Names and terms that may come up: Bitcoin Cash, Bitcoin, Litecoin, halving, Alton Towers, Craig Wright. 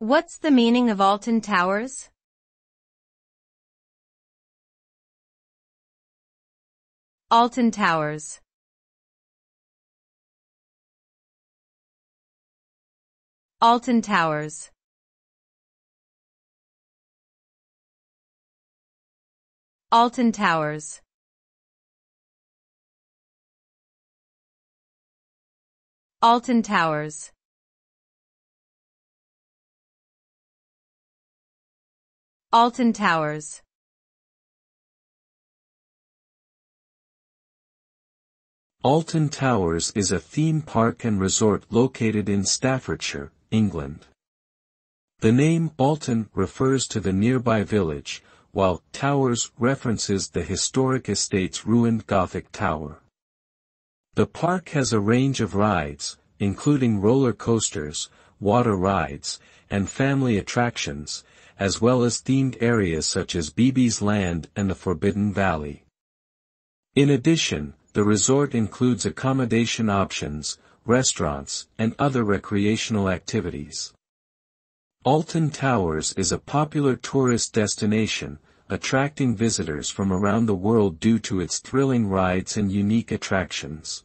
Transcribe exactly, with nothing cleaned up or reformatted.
What's the meaning of Alton Towers? Alton Towers. Alton Towers. Alton Towers. Alton Towers. Alton Towers. Alton Towers is a theme park and resort located in Staffordshire, England. The name Alton refers to the nearby village, while Towers references the historic estate's ruined Gothic tower. The park has a range of rides, including roller coasters, water rides, and family attractions, as well as themed areas such as B B's Land and the Forbidden Valley. In addition, the resort includes accommodation options, restaurants, and other recreational activities. Alton Towers is a popular tourist destination, attracting visitors from around the world due to its thrilling rides and unique attractions.